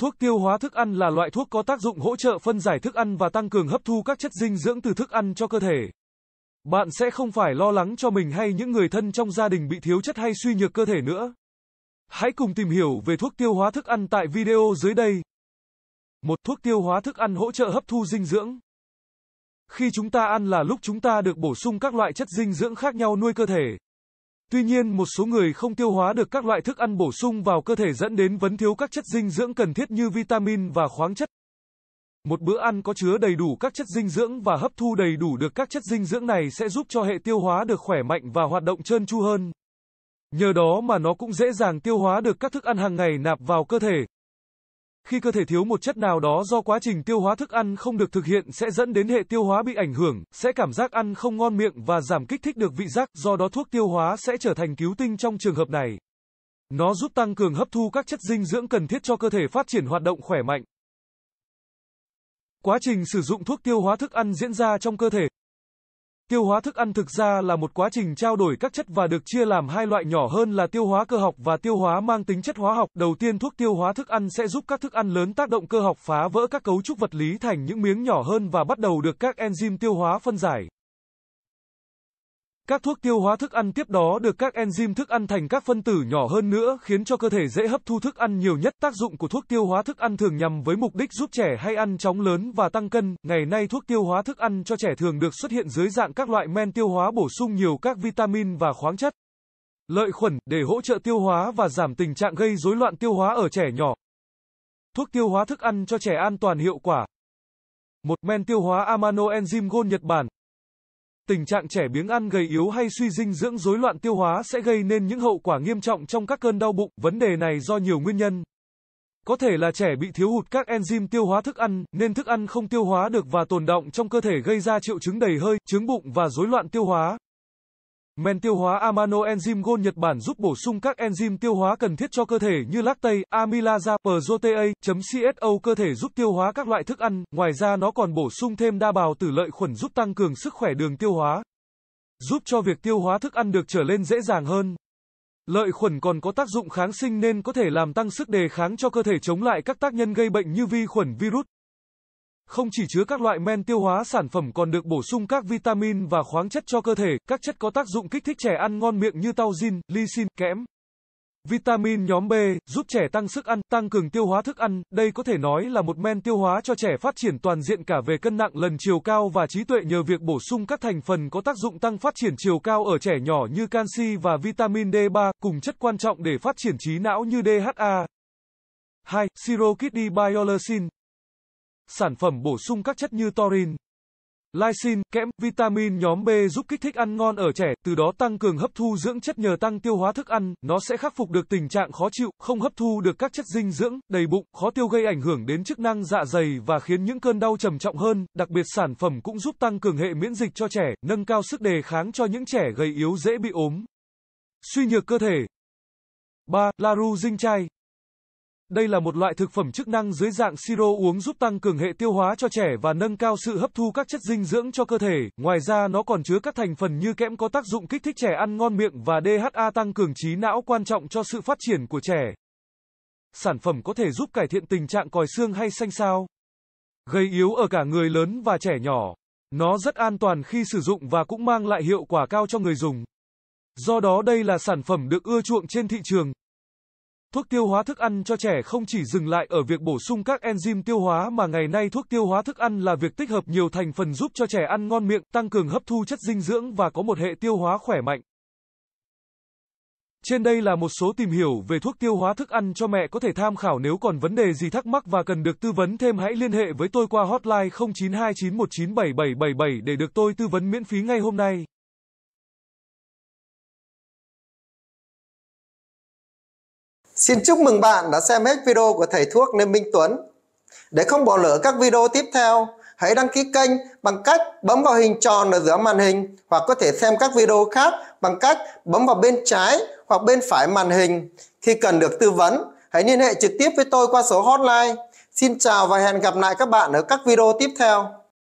Thuốc tiêu hóa thức ăn là loại thuốc có tác dụng hỗ trợ phân giải thức ăn và tăng cường hấp thu các chất dinh dưỡng từ thức ăn cho cơ thể. Bạn sẽ không phải lo lắng cho mình hay những người thân trong gia đình bị thiếu chất hay suy nhược cơ thể nữa. Hãy cùng tìm hiểu về thuốc tiêu hóa thức ăn tại video dưới đây. 1. Thuốc tiêu hóa thức ăn hỗ trợ hấp thu dinh dưỡng. Khi chúng ta ăn là lúc chúng ta được bổ sung các loại chất dinh dưỡng khác nhau nuôi cơ thể. Tuy nhiên, một số người không tiêu hóa được các loại thức ăn bổ sung vào cơ thể dẫn đến vấn thiếu các chất dinh dưỡng cần thiết như vitamin và khoáng chất. Một bữa ăn có chứa đầy đủ các chất dinh dưỡng và hấp thu đầy đủ được các chất dinh dưỡng này sẽ giúp cho hệ tiêu hóa được khỏe mạnh và hoạt động trơn tru hơn. Nhờ đó mà nó cũng dễ dàng tiêu hóa được các thức ăn hàng ngày nạp vào cơ thể. Khi cơ thể thiếu một chất nào đó do quá trình tiêu hóa thức ăn không được thực hiện sẽ dẫn đến hệ tiêu hóa bị ảnh hưởng, sẽ cảm giác ăn không ngon miệng và giảm kích thích được vị giác, do đó thuốc tiêu hóa sẽ trở thành cứu tinh trong trường hợp này. Nó giúp tăng cường hấp thu các chất dinh dưỡng cần thiết cho cơ thể phát triển hoạt động khỏe mạnh. Quá trình sử dụng thuốc tiêu hóa thức ăn diễn ra trong cơ thể. Tiêu hóa thức ăn thực ra là một quá trình trao đổi các chất và được chia làm hai loại nhỏ hơn là tiêu hóa cơ học và tiêu hóa mang tính chất hóa học. Đầu tiên, thuốc tiêu hóa thức ăn sẽ giúp các thức ăn lớn tác động cơ học phá vỡ các cấu trúc vật lý thành những miếng nhỏ hơn và bắt đầu được các enzyme tiêu hóa phân giải. Các thuốc tiêu hóa thức ăn tiếp đó được các enzyme thức ăn thành các phân tử nhỏ hơn nữa, khiến cho cơ thể dễ hấp thu thức ăn nhiều nhất. Tác dụng của thuốc tiêu hóa thức ăn thường nhằm với mục đích giúp trẻ hay ăn chóng lớn và tăng cân. Ngày nay, thuốc tiêu hóa thức ăn cho trẻ thường được xuất hiện dưới dạng các loại men tiêu hóa bổ sung nhiều các vitamin và khoáng chất, lợi khuẩn để hỗ trợ tiêu hóa và giảm tình trạng gây rối loạn tiêu hóa ở trẻ nhỏ. Thuốc tiêu hóa thức ăn cho trẻ an toàn hiệu quả. 1. Men tiêu hóa Amano Enzyme Gold Nhật Bản. Tình trạng trẻ biếng ăn, gầy yếu hay suy dinh dưỡng, rối loạn tiêu hóa sẽ gây nên những hậu quả nghiêm trọng trong các cơn đau bụng. Vấn đề này do nhiều nguyên nhân. Có thể là trẻ bị thiếu hụt các enzyme tiêu hóa thức ăn, nên thức ăn không tiêu hóa được và tồn đọng trong cơ thể gây ra triệu chứng đầy hơi, chướng bụng và rối loạn tiêu hóa. Men tiêu hóa Amano Enzyme Gold Nhật Bản giúp bổ sung các enzyme tiêu hóa cần thiết cho cơ thể như lactase, amylase, protease, CSO cơ thể giúp tiêu hóa các loại thức ăn. Ngoài ra nó còn bổ sung thêm đa bào tử lợi khuẩn giúp tăng cường sức khỏe đường tiêu hóa, giúp cho việc tiêu hóa thức ăn được trở lên dễ dàng hơn. Lợi khuẩn còn có tác dụng kháng sinh nên có thể làm tăng sức đề kháng cho cơ thể chống lại các tác nhân gây bệnh như vi khuẩn, virus. Không chỉ chứa các loại men tiêu hóa, sản phẩm còn được bổ sung các vitamin và khoáng chất cho cơ thể. Các chất có tác dụng kích thích trẻ ăn ngon miệng như taurin, lysin, kẽm. Vitamin nhóm B giúp trẻ tăng sức ăn, tăng cường tiêu hóa thức ăn. Đây có thể nói là một men tiêu hóa cho trẻ phát triển toàn diện cả về cân nặng, lần chiều cao và trí tuệ nhờ việc bổ sung các thành phần có tác dụng tăng phát triển chiều cao ở trẻ nhỏ như canxi và vitamin D3 cùng chất quan trọng để phát triển trí não như DHA. 2. Siro Kids Bio Lysin. Sản phẩm bổ sung các chất như taurin, lysin, kẽm, vitamin nhóm B giúp kích thích ăn ngon ở trẻ, từ đó tăng cường hấp thu dưỡng chất nhờ tăng tiêu hóa thức ăn. Nó sẽ khắc phục được tình trạng khó chịu, không hấp thu được các chất dinh dưỡng, đầy bụng, khó tiêu gây ảnh hưởng đến chức năng dạ dày và khiến những cơn đau trầm trọng hơn. Đặc biệt, sản phẩm cũng giúp tăng cường hệ miễn dịch cho trẻ, nâng cao sức đề kháng cho những trẻ gầy yếu dễ bị ốm, suy nhược cơ thể. Ba Laru dinh chai. Đây là một loại thực phẩm chức năng dưới dạng siro uống giúp tăng cường hệ tiêu hóa cho trẻ và nâng cao sự hấp thu các chất dinh dưỡng cho cơ thể. Ngoài ra nó còn chứa các thành phần như kẽm có tác dụng kích thích trẻ ăn ngon miệng và DHA tăng cường trí não quan trọng cho sự phát triển của trẻ. Sản phẩm có thể giúp cải thiện tình trạng còi xương hay xanh xao, gây yếu ở cả người lớn và trẻ nhỏ. Nó rất an toàn khi sử dụng và cũng mang lại hiệu quả cao cho người dùng. Do đó đây là sản phẩm được ưa chuộng trên thị trường. Thuốc tiêu hóa thức ăn cho trẻ không chỉ dừng lại ở việc bổ sung các enzyme tiêu hóa mà ngày nay thuốc tiêu hóa thức ăn là việc tích hợp nhiều thành phần giúp cho trẻ ăn ngon miệng, tăng cường hấp thu chất dinh dưỡng và có một hệ tiêu hóa khỏe mạnh. Trên đây là một số tìm hiểu về thuốc tiêu hóa thức ăn cho mẹ có thể tham khảo. Nếu còn vấn đề gì thắc mắc và cần được tư vấn thêm hãy liên hệ với tôi qua hotline 0929197777 để được tôi tư vấn miễn phí ngay hôm nay. Xin chúc mừng bạn đã xem hết video của Thầy Thuốc Lê Minh Tuấn. Để không bỏ lỡ các video tiếp theo, hãy đăng ký kênh bằng cách bấm vào hình tròn ở giữa màn hình hoặc có thể xem các video khác bằng cách bấm vào bên trái hoặc bên phải màn hình. Khi cần được tư vấn, hãy liên hệ trực tiếp với tôi qua số hotline. Xin chào và hẹn gặp lại các bạn ở các video tiếp theo.